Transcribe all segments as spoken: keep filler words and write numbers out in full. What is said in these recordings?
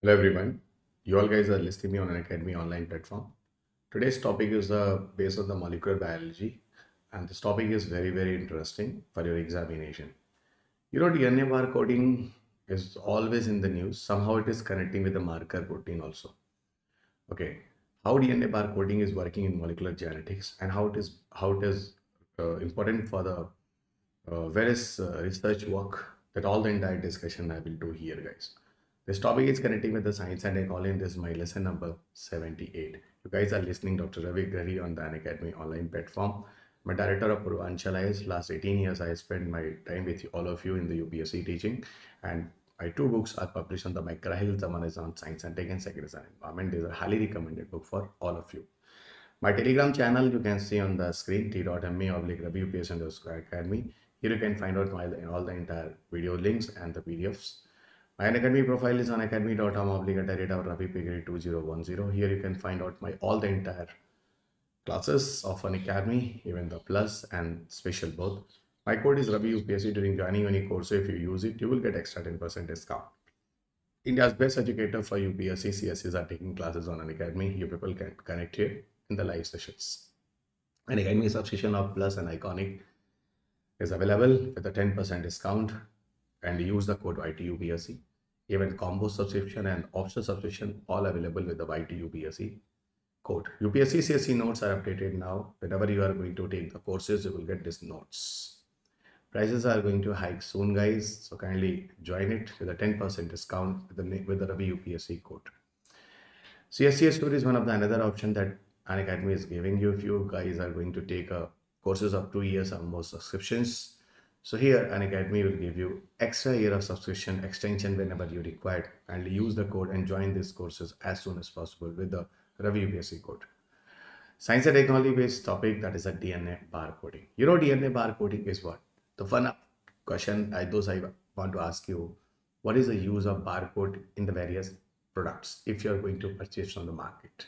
Hello everyone, you all guys are listening me on Unacademy online platform. Today's topic is uh, based on the molecular biology and this topic is very very interesting for your examination. You know, D N A barcoding is always in the news, somehow it is connecting with the marker protein also. Okay, how D N A barcoding is working in molecular genetics and how it is, how it is uh, important for the uh, various uh, research work, that all the entire discussion I will do here guys. This topic is connecting with the science and I call in this my lesson number seventy-eight. You guys are listening Doctor Ravi Agrahari on the Unacademy online platform. I'm a director of Purvanchal. Last eighteen years I spent my time with all of you in the U P S C teaching, and my two books are published on the micro health. One is on science and tech and second is on environment. These are highly recommended book for all of you. My Telegram channel you can see on the screen, t dot m e slash ravi u p s c underscore academy. Here you can find out my, all the entire video links and the P D Fs. My Unacademy profile is on unacademy dot com slash ravi p grade two zero one zero. Here you can find out my all the entire classes of Unacademy, even the plus and special both. My code is RAVIUPSC during joining any course, so if you use it, you will get extra ten percent discount. India's best educator for U P S C C S Es are taking classes on Unacademy. You people can connect here in the live sessions. Unacademy subscription of Plus and Iconic is available with a ten percent discount and use the code Y T U P S C. Even combo subscription and optional subscription all available with the Y T U P S C code. U P S C C S E notes are updated now. Whenever you are going to take the courses, you will get these notes. Prices are going to hike soon guys, so kindly join it with a ten percent discount with the, with the Ravi U P S C code. C S E tour is one of the another option that Unacademy is giving you if you guys are going to take a courses of two years or more subscriptions. So here Unacademy will give you extra year of subscription extension whenever you required, and use the code and join these courses as soon as possible with the RAVIUPSC code. Science and technology based topic, that is a D N A barcoding. You know, D N A barcoding is what? The fun question I those I want to ask you, what is the use of barcode in the various products if you are going to purchase from the market?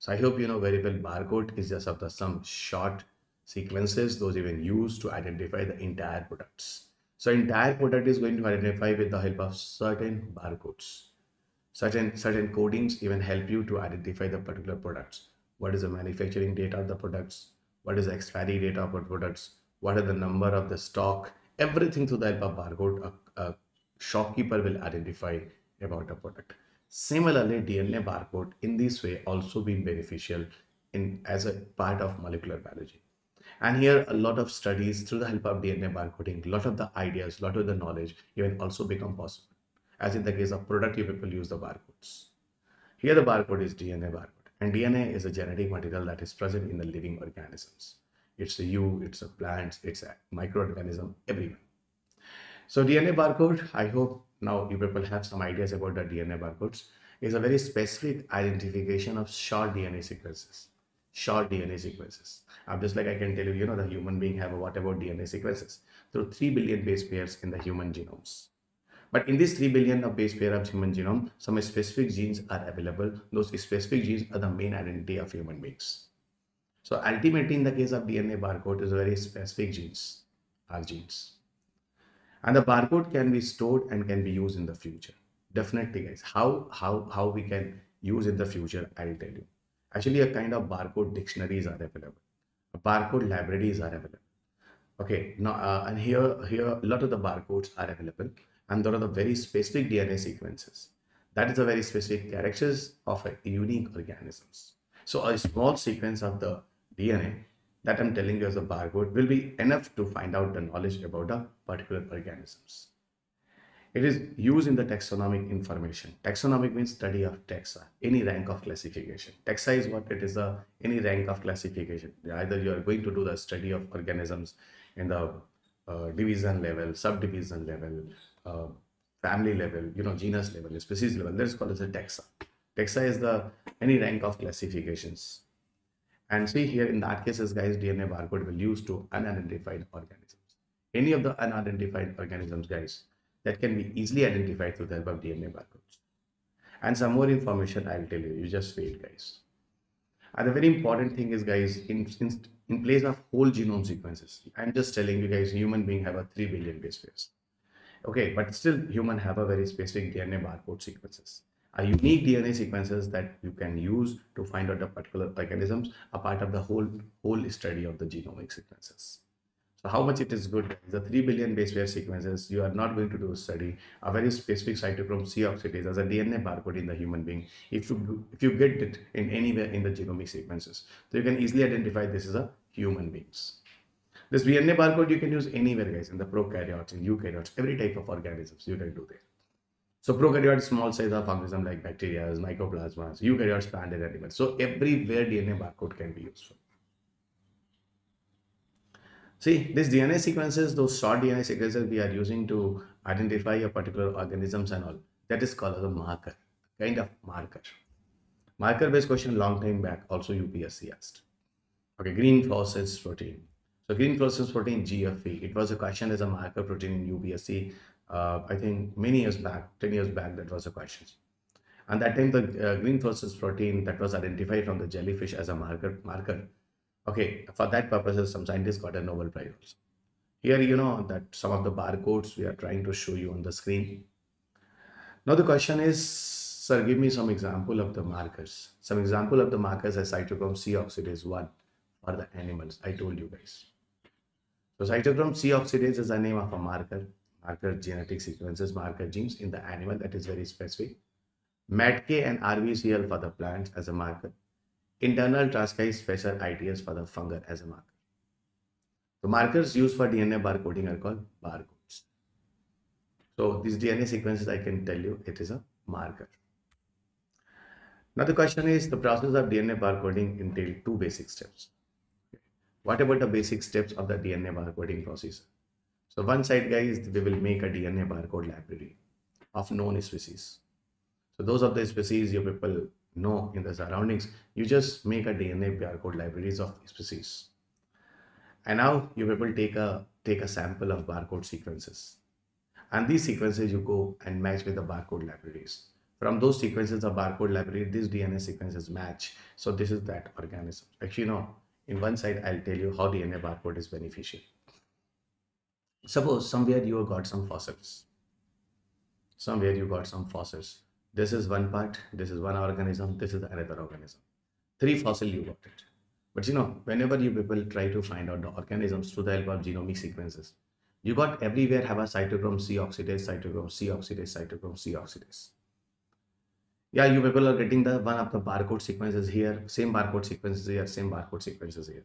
So I hope you know very well barcode is just of the some short sequences, those even used to identify the entire products. So entire product is going to identify with the help of certain barcodes. Certain, certain codings even help you to identify the particular products. What is the manufacturing date of the products? What is the expiry date of the products? What are the number of the stock? Everything through the help of barcode, a, a shopkeeper will identify about the product. Similarly, D N A barcode in this way also been beneficial in as a part of molecular biology. And here a lot of studies through the help of D N A barcoding, lot of the ideas, lot of the knowledge even also become possible. As in the case of product, you people use the barcodes. Here the barcode is D N A barcode. And D N A is a genetic material that is present in the living organisms. It's a you, it's a plant, it's a microorganism, everywhere. So D N A barcode, I hope now you people have some ideas about the D N A barcodes. It's a very specific identification of short D N A sequences. Short D N A sequences. I'm just like I can tell you, you know, the human being have a what about D N A sequences? Through three billion base pairs in the human genomes. But in this three billion of base pair of human genome, some specific genes are available. Those specific genes are the main identity of human beings. So ultimately in the case of D N A barcode is very specific genes, our genes. And the barcode can be stored and can be used in the future. Definitely guys, how, how, how we can use in the future, I will tell you. Actually, a kind of barcode dictionaries are available. Barcode libraries are available. Okay, now uh, and here, here a lot of the barcodes are available, and there are the very specific D N A sequences. That is the very specific characters of a unique organisms. So a small sequence of the D N A that I'm telling you as a barcode will be enough to find out the knowledge about the particular organisms. It is used in the taxonomic information. Taxonomic means study of taxa, any rank of classification. Taxa is what? It is a, any rank of classification. Either you are going to do the study of organisms in the uh, division level, subdivision level, uh, family level, you know, genus level, species level. That is called as a taxa. Taxa is the any rank of classifications. And see here in that cases, guys, D N A barcode will use to unidentified organisms. Any of the unidentified organisms, guys, that can be easily identified through the help of D N A barcodes. And some more information I will tell you, you just wait guys. And the very important thing is guys, in, in, in place of whole genome sequences, I'm just telling you guys, human being have a three billion base pairs. Okay, but still human have a very specific D N A barcode sequences. a unique D N A sequences that you can use to find out the particular organisms, a part of the whole whole study of the genomic sequences. So how much it is good? The three billion base pair sequences, you are not going to do a study. A very specific cytochrome C oxidase as a D N A barcode in the human being. If you, if you get it in anywhere in the genomic sequences, so you can easily identify this is a human beings. This D N A barcode you can use anywhere, guys, in the prokaryotes, in eukaryotes, every type of organisms you can do there. So prokaryotes, small size of organism like bacteria, mycoplasmas, eukaryotes, plant and animals. So everywhere D N A barcode can be useful. See, these D N A sequences, those short D N A sequences we are using to identify a particular organisms and all, that is called as a marker, kind of marker. Marker-based question long time back, also U P S C asked. Okay, green fluorescent protein. So green fluorescent protein, G F P, it was a question as a marker protein in U P S C, uh, I think many years back, ten years back, that was a question. And that time the uh, green fluorescent protein that was identified from the jellyfish as a marker, marker. Okay, for that purposes, some scientists got a Nobel Prize also. Here, you know that some of the barcodes we are trying to show you on the screen. Now the question is, sir, give me some example of the markers. Some example of the markers as cytochrome C oxidase one for the animals. I told you guys. So cytochrome C oxidase is the name of a marker. Marker genetic sequences, marker genes in the animal, that is very specific. M A T K and R V C L for the plants as a marker. Internal transcribed special I T S for the fungus as a marker. The markers used for D N A barcoding are called barcodes. So these D N A sequences, I can tell you, it is a marker. Now the question is, the process of D N A barcoding entails two basic steps. What about the basic steps of the D N A barcoding process? So one side, guys, we will make a D N A barcode library of known species. So those of the species your people know in the surroundings, you just make a D N A barcode libraries of species, and now you people take a take a sample of barcode sequences, and these sequences you go and match with the barcode libraries. From those sequences of barcode library, these D N A sequences match. So this is that organism. Actually, no. In one side, I'll tell you how D N A barcode is beneficial. Suppose somewhere you have got some fossils. Somewhere you got some fossils. This is one part, this is one organism, this is another organism. Three fossil you got it. But you know, whenever you people try to find out the organisms through the help of genomic sequences, you got everywhere have a cytochrome C oxidase, cytochrome C oxidase, cytochrome C oxidase. Yeah, you people are getting the one of the barcode sequences here, same barcode sequences here, same barcode sequences here.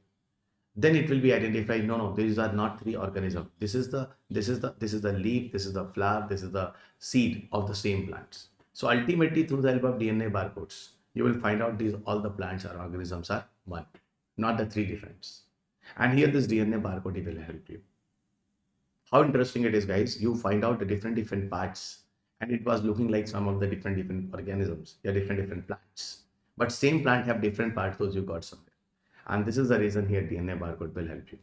Then it will be identified, no, no, these are not three organisms. This is the, this is the, this is the leaf, this is the flower, this is the seed of the same plants. So ultimately, through the help of D N A barcodes, you will find out these all the plants or organisms are one, not the three different. And here this D N A barcode will help you. How interesting it is, guys! You find out the different different parts, and it was looking like some of the different different organisms, yeah, different different plants. But same plant have different parts, those you got somewhere. And this is the reason here D N A barcode will help you.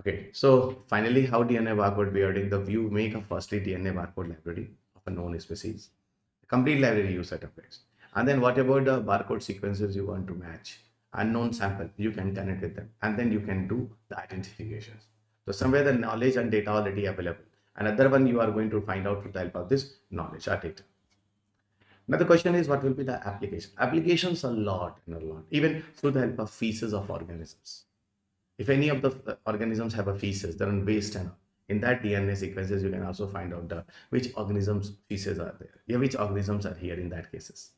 Okay, so finally, how D N A barcode we are doing? The view make a firstly D N A barcode library. A known species, a complete library you set up, guys. And then what about the barcode sequences you want to match? Unknown sample, you can connect with them, and then you can do the identifications. So somewhere the knowledge and data already available. Another one you are going to find out with the help of this knowledge or data. Now the question is, what will be the application? Applications a lot and a lot, even through the help of feces of organisms. If any of the organisms have a feces, they're on waste and all. In that D N A sequences, you can also find out the which organisms feces are there. Yeah, which organisms are here in that cases.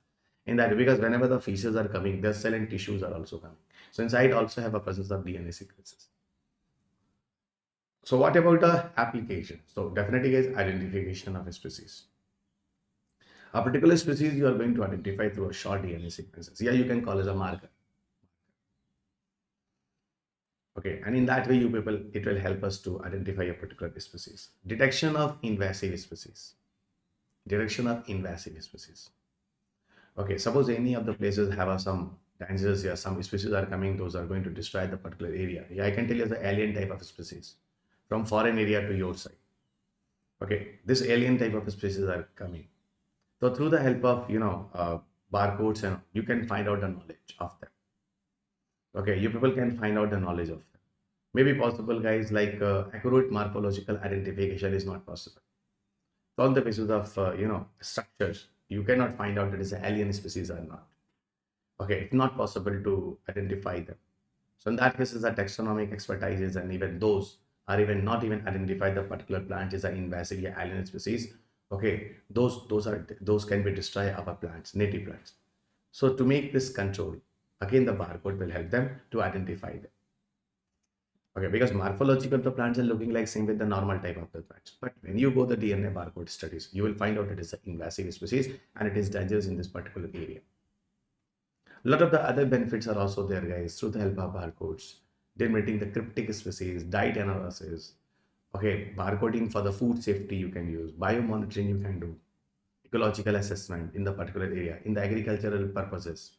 In that, because whenever the feces are coming, the cell and tissues are also coming. So inside also have a presence of D N A sequences. So what about the application? So definitely is identification of a species. A particular species you are going to identify through a short D N A sequences. Yeah, you can call as a marker. Okay, and in that way, you people, it will help us to identify a particular species. Detection of invasive species. Detection of invasive species. Okay, suppose any of the places have some dangers here, some species are coming, those are going to destroy the particular area. Yeah, I can tell you the alien type of species from foreign area to your side. Okay, this alien type of species are coming. So through the help of, you know, uh, barcodes, and you can find out the knowledge of them. Okay, you people can find out the knowledge of them. Maybe possible, guys, like uh, accurate morphological identification is not possible. So on the basis of, uh, you know, structures, you cannot find out it is an alien species or not. Okay, it's not possible to identify them. So in that case, the taxonomic expertises and even those are even not even identify the particular plant is an invasive alien species. Okay, those those are those can be destroyed our plants, native plants. So to make this control, again the barcode will help them to identify them. Okay, because morphological the plants are looking like same with the normal type of the plants. But when you go the D N A barcode studies, you will find out it is an invasive species and it is dangerous in this particular area. A lot of the other benefits are also there, guys, through the help of barcodes, delimiting the cryptic species, diet analysis. Okay, barcoding for the food safety you can use, biomonitoring you can do, ecological assessment in the particular area, in the agricultural purposes,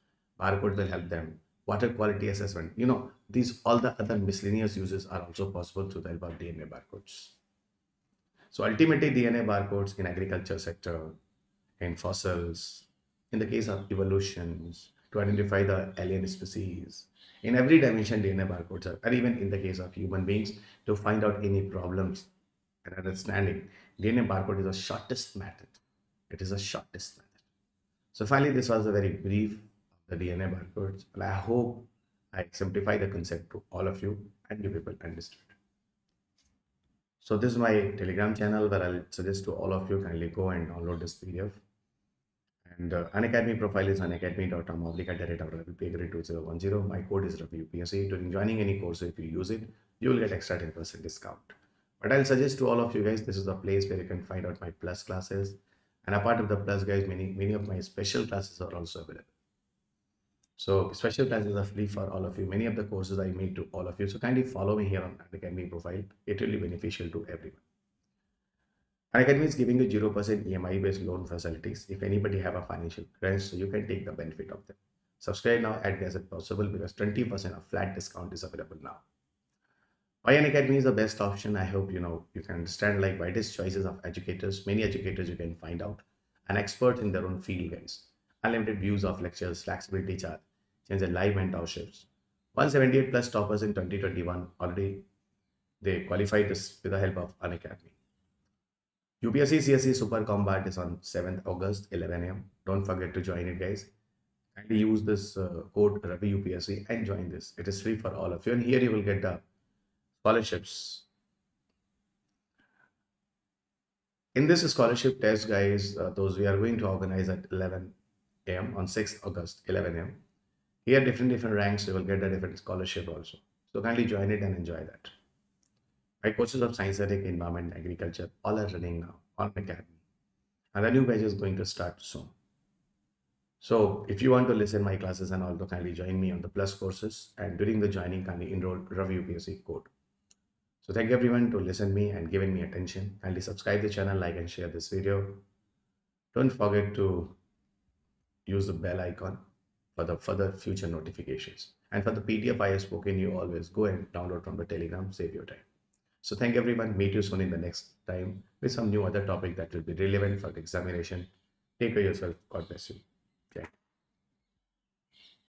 barcode will help them, water quality assessment. You know, these all the other miscellaneous uses are also possible through the help of D N A barcodes. So ultimately D N A barcodes in agriculture sector, in fossils, in the case of evolutions, to identify the alien species. In every dimension, D N A barcodes are, or even in the case of human beings, to find out any problems and understanding. D N A barcode is the shortest method. It is the shortest method. So finally, this was a very brief of the D N A barcodes. And I hope I simplify the concept to all of you and you people understood. So this is my Telegram channel where I'll suggest to all of you kindly go and download this P D F. And uh, Unacademy profile is unacademy dot com obligat at Ravi Agrahari two thousand ten. My code is R V U P S C. During joining any course, if you use it, you will get extra ten percent discount. But I'll suggest to all of you guys, this is a place where you can find out my plus classes. And apart of the plus, guys, many, many of my special classes are also available. So special classes are free for all of you. Many of the courses I made to all of you. So kindly follow me here on Unacademy profile. It will be beneficial to everyone. Unacademy is giving you zero percent E M I based loan facilities if anybody have a financial crunch, so you can take the benefit of them. Subscribe now at as possible because twenty percent of flat discount is available now. Why Unacademy is the best option? I hope you know you can understand like widest choices of educators, many educators you can find out, and experts in their own field, guys. Unlimited views of lectures, flexibility chart, change the live mentorships. one seventy-eight plus toppers in twenty twenty-one already they qualified this with the help of Unacademy. U P S C C S E Super Combat is on seventh August, eleven A M Don't forget to join it, guys. Kindly use this uh, code Ravi U P S C and join this. It is free for all of you. And here you will get the scholarships. In this scholarship test, guys, uh, those we are going to organize at eleven A M on sixth August, eleven A M Here, different different ranks, you will get a different scholarship also. So kindly join it and enjoy that. My courses of science, ethics, environment, agriculture, all are running now on Unacademy. And the new page is going to start soon. So if you want to listen my classes and also kindly join me on the plus courses, and during the joining kindly enroll Ravi U P S C code. So thank you everyone to listen me and giving me attention. Kindly subscribe the channel, like and share this video. Don't forget to use the bell icon for the further future notifications. And for the P D F I have spoken, you always go and download from the Telegram, save your time. So thank you everyone. Meet you soon in the next time with some new other topic that will be relevant for the examination. Take care of yourself. God bless you. Okay.